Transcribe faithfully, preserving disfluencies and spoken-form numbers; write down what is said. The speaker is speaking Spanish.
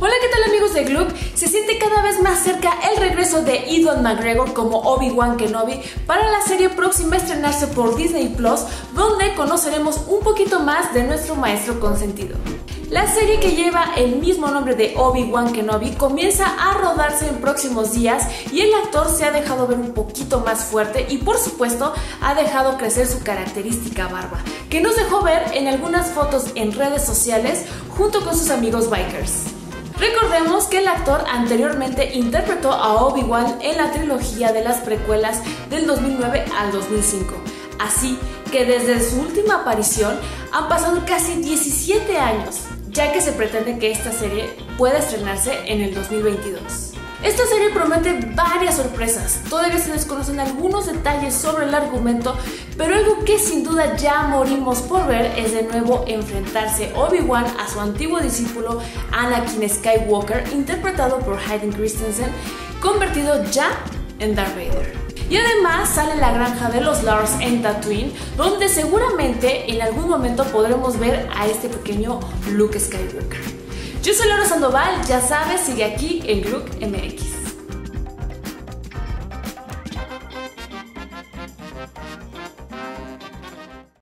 Hola, ¿qué tal amigos de Gluc? Se siente cada vez más cerca el regreso de Ewan McGregor como Obi-Wan Kenobi para la serie próxima a estrenarse por Disney Plus, donde conoceremos un poquito más de nuestro maestro consentido. La serie, que lleva el mismo nombre de Obi-Wan Kenobi, comienza a rodarse en próximos días y el actor se ha dejado ver un poquito más fuerte y por supuesto ha dejado crecer su característica barba, que nos dejó ver en algunas fotos en redes sociales junto con sus amigos bikers. Recordemos que el actor anteriormente interpretó a Obi-Wan en la trilogía de las precuelas del dos mil nueve al dos mil cinco, así que desde su última aparición han pasado casi diecisiete años, ya que se pretende que esta serie pueda estrenarse en el dos mil veintidós. Esta serie promete varias sorpresas. Todavía se desconocen algunos detalles sobre el argumento, pero algo que sin duda ya morimos por ver es de nuevo enfrentarse Obi-Wan a su antiguo discípulo Anakin Skywalker, interpretado por Hayden Christensen, convertido ya en Darth Vader. Y además sale la granja de los Lars en Tatooine, donde seguramente en algún momento podremos ver a este pequeño Luke Skywalker. Yo soy Laura Sandoval, ya sabes, sigue aquí en Gluc M X.